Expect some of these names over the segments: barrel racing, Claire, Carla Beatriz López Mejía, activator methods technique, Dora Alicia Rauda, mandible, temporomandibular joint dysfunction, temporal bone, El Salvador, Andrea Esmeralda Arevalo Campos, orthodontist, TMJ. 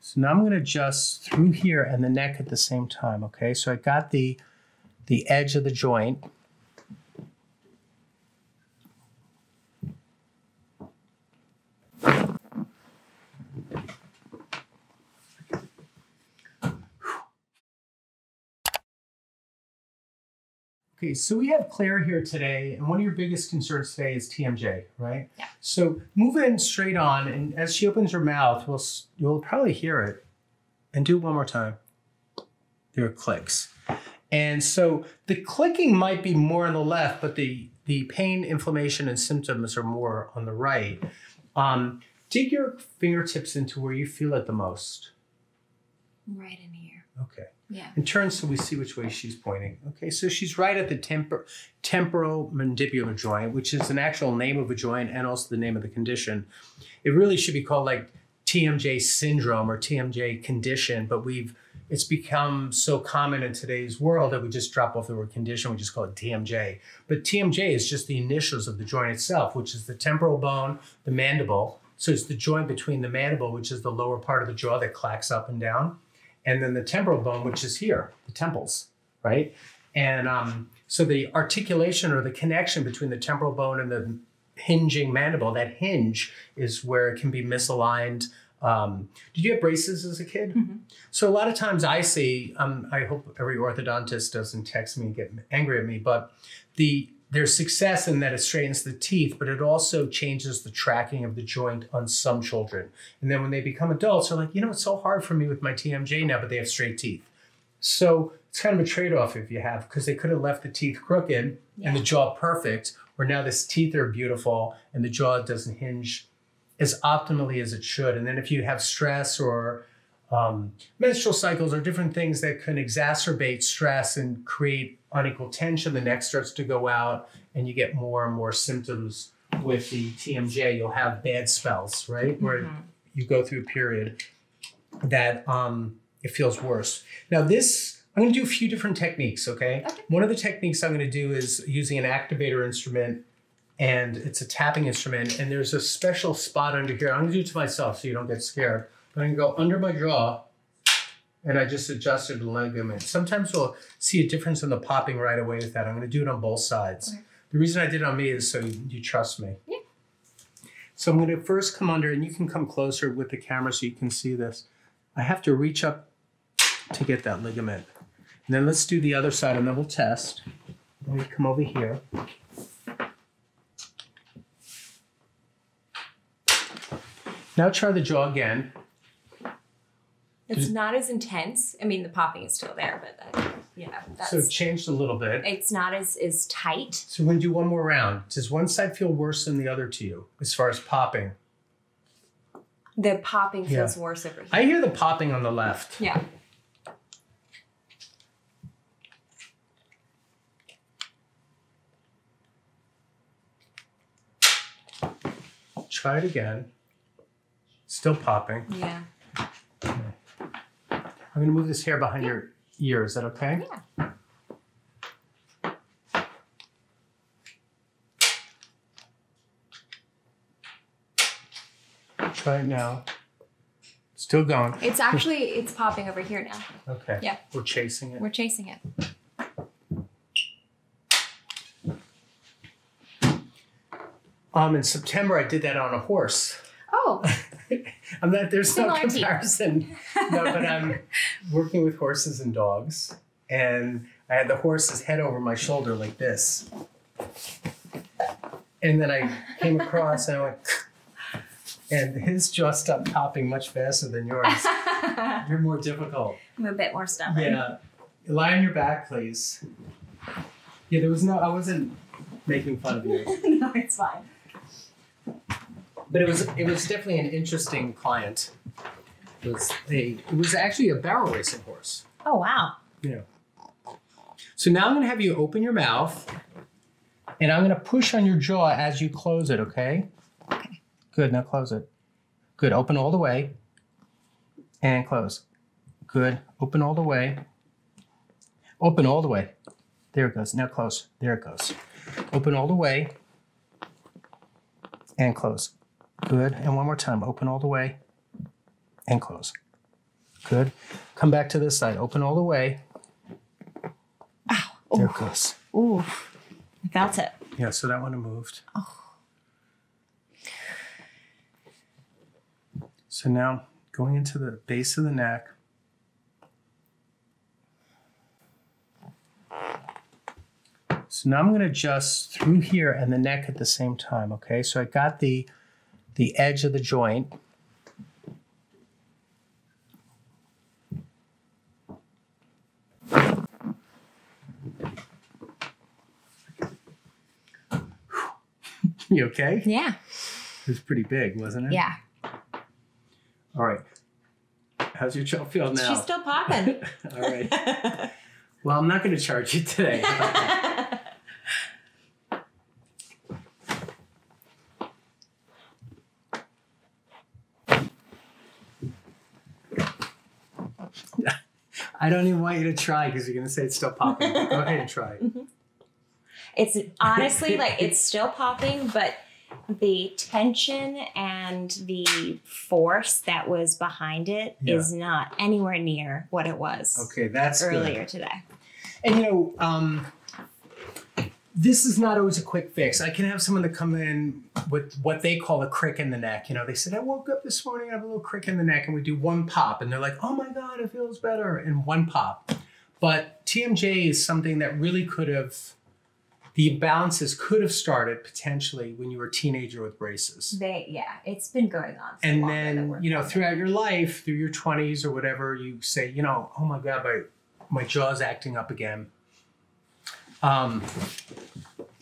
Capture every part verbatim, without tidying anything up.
So now I'm going to adjust through here and the neck at the same time, okay? So I got the, the edge of the joint. Okay, so we have Claire here today, and one of your biggest concerns today is T M J, right? Yeah. So move in straight on, and as she opens her mouth, we'll, you'll probably hear it. And do it one more time. There are clicks. And so the clicking might be more on the left, but the, the pain, inflammation, and symptoms are more on the right. Um, dig your fingertips into where you feel it the most. Right in here. Okay. Yeah. And turn so we see which way she's pointing. Okay, so she's right at the tempor temporomandibular joint, which is an actual name of a joint and also the name of the condition. It really should be called like T M J syndrome or T M J condition, but we've it's become so common in today's world that we just drop off the word condition, we just call it T M J. But T M J is just the initials of the joint itself, which is the temporal bone, the mandible. So it's the joint between the mandible, which is the lower part of the jaw that clacks up and down, and then the temporal bone, which is here, the temples, right? And um, so the articulation or the connection between the temporal bone and the hinging mandible, that hinge is where it can be misaligned. Um, did you have braces as a kid? Mm-hmm. So a lot of times I see, um, I hope every orthodontist doesn't text me and get angry at me, but the there's success in that it straightens the teeth, but it also changes the tracking of the joint on some children. And then when they become adults, they're like, you know, it's so hard for me with my T M J now, but they have straight teeth. So it's kind of a trade-off if you have, because they could have left the teeth crooked yeah. and the jaw perfect, where now the teeth are beautiful and the jaw doesn't hinge as optimally as it should. And then if you have stress or um, menstrual cycles or different things that can exacerbate stress and create unequal tension, the neck starts to go out and you get more and more symptoms with the T M J. You'll have bad spells, right? Mm-hmm. Where you go through a period that um, it feels worse. Now this, I'm gonna do a few different techniques, okay? okay? One of the techniques I'm gonna do is using an activator instrument, and it's a tapping instrument, and there's a special spot under here. I'm gonna do it to myself so you don't get scared. But I'm gonna go under my jaw, and I just adjusted the ligament. Sometimes we'll see a difference in the popping right away with that. I'm going to do it on both sides. Okay. The reason I did it on me is so you trust me. Yeah. So I'm going to first come under, and you can come closer with the camera so you can see this. I have to reach up to get that ligament. And then let's do the other side, and then we'll test. Let me come over here. Now try the jaw again. It's not as intense. I mean, the popping is still there, but that, you know. That's, so it changed a little bit. It's not as, as tight. So we're gonna do one more round. Does one side feel worse than the other to you as far as popping? The popping yeah. feels worse over here. I hear the popping on the left. Yeah. Try it again. Still popping. Yeah. I'm gonna move this hair behind yeah. your ear. Is that okay? Yeah. Try it now. Still going. It's actually, it's popping over here now. Okay. Yeah. We're chasing it. We're chasing it. Um, in September, I did that on a horse. Oh. I'm not, there's no comparison, no, but I'm working with horses and dogs, and I had the horse's head over my shoulder like this. And then I came across and I went, and his jaw stopped popping much faster than yours. You're more difficult. I'm a bit more stubborn. Yeah. Lie on your back, please. Yeah, there was no, I wasn't making fun of you. No, it's fine. But it was it was definitely an interesting client. It was a it was actually a barrel racing horse. Oh wow! Yeah. So now I'm going to have you open your mouth, and I'm going to push on your jaw as you close it. Okay. Okay. Good. Now close it. Good. Open all the way. And close. Good. Open all the way. Open all the way. There it goes. Now close. There it goes. Open all the way. And close. Good, and one more time, open all the way, and close. Good. Come back to this side. Open all the way. Ow. There Ooh. It goes. Ooh. I felt it. Yeah, so that one moved. Oh. So now going into the base of the neck. So now I'm going to adjust through here and the neck at the same time, okay? So I got the, the edge of the joint. You okay? Yeah. It was pretty big, wasn't it? Yeah. All right. How's your jaw feel now? She's still popping. All right. Well, I'm not going to charge you today. I don't even want you to try because you're going to say it's still popping. Go ahead and try it. Mm-hmm. It's honestly like it's still popping, but the tension and the force that was behind it yeah. is not anywhere near what it was. Okay, that's earlier good. Today. And you know, um, this is not always a quick fix. I can have someone that come in with what they call a crick in the neck. You know, they said, I woke up this morning, I have a little crick in the neck, and we do one pop, and they're like, oh my God, it feels better, and one pop. But T M J is something that really could have, the imbalances could have started potentially when you were a teenager with braces. They, yeah, it's been going on. For and then, you know, throughout your life, through your twenties or whatever, you say, you know, oh my God, my, my jaw's acting up again. Um,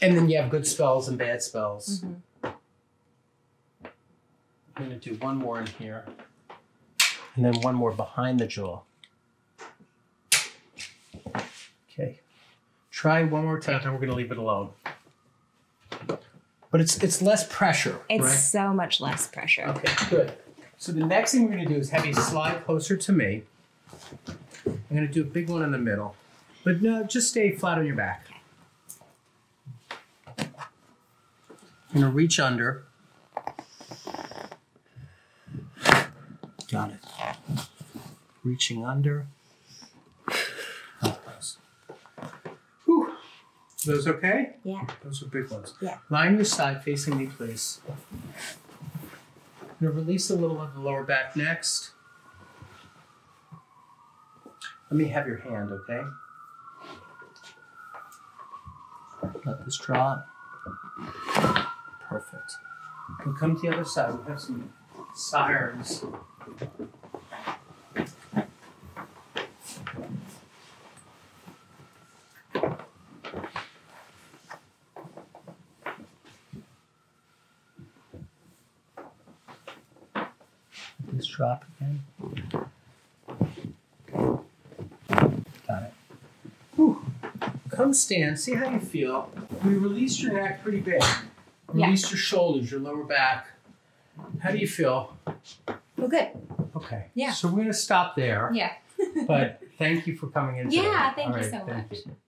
and then you have good spells and bad spells. Mm-hmm. I'm going to do one more in here and then one more behind the jaw. Okay. Try one more time and we're going to leave it alone. But it's it's less pressure. It's right? so much less pressure. Okay, good. So the next thing we're going to do is have you slide closer to me. I'm going to do a big one in the middle. But no, just stay flat on your back. I'm going to reach under. Got it. Reaching under. Whew. Those okay? Yeah. Those are big ones. Yeah. Line your side facing me, please. I'm going to release a little of the lower back next. Let me have your hand, okay? Let this drop. Perfect. We'll come to the other side. We have some sirens. Let this drop again. Got it. Whew. Come stand, see how you feel. We released your neck pretty big. Release yeah. your shoulders, your lower back. How do you feel? Well, good. Okay. Yeah. So we're going to stop there. Yeah. But thank you for coming in. Yeah, today. Thank All you right, so thank much. You.